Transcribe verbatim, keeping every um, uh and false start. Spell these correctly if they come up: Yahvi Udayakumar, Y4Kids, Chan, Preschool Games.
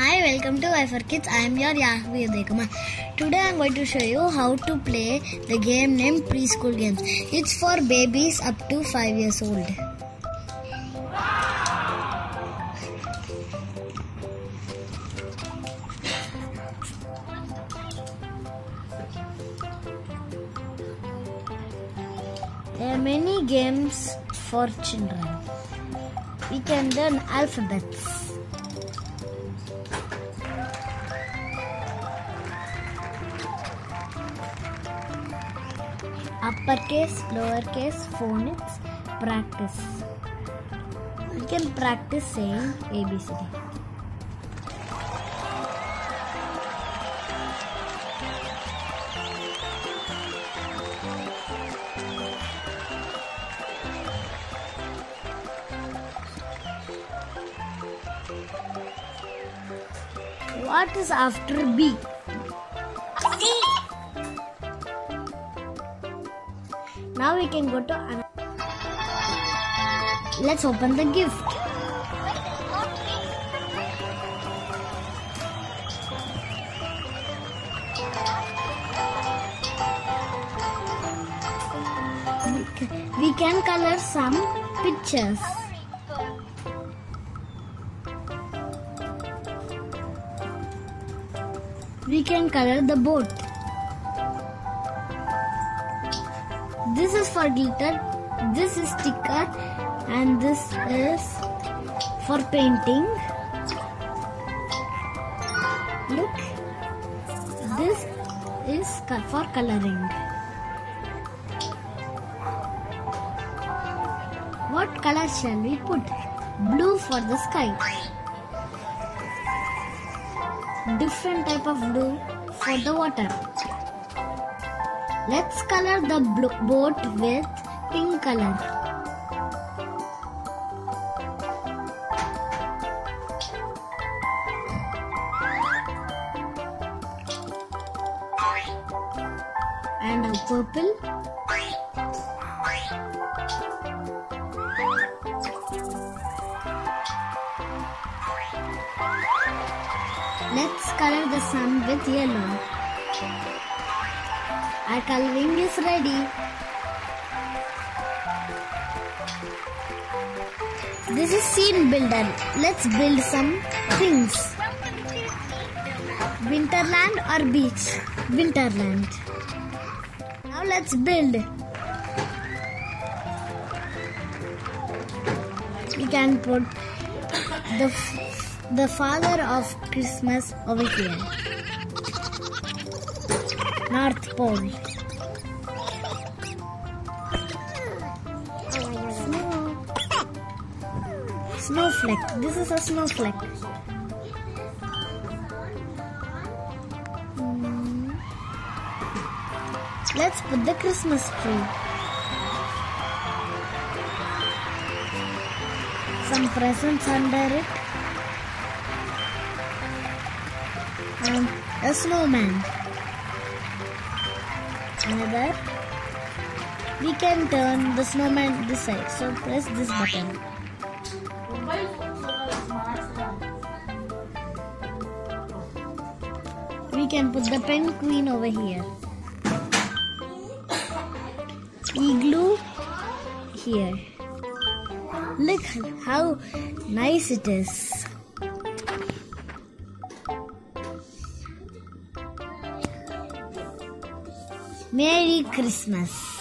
Hi, welcome to Y four Kids. I am your Yahvi Udayakumar. Today I am going to show you how to play the game named Preschool Games. It's for babies up to five years old. There are many games for children. We can learn alphabets. Uppercase, lowercase, phonics, practice. You can practice saying A B C D. What is after B? Now we can go to another. Let's open the gift. We can color some pictures. We can color the boat. This is for glitter, this is sticker, and this is for painting. Look, this is for coloring. What color shall we put? Blue for the sky. Different type of blue for the water. Let's color the boat with pink color. And a purple. Let's color the sun with yellow. Our coloring is ready. This is scene builder. Let's build some things. Winterland or beach? Winterland. Now let's build. We can put the, the father of Christmas over here. North Pole. Snow. Snowflake. This is a snowflake. Mm. Let's put the Christmas tree. Some presents under it. And a snowman. Another, we can turn the snowman this side, so press this button. We can put the penguin over here. Igloo here. Look how nice it is. Merry Christmas.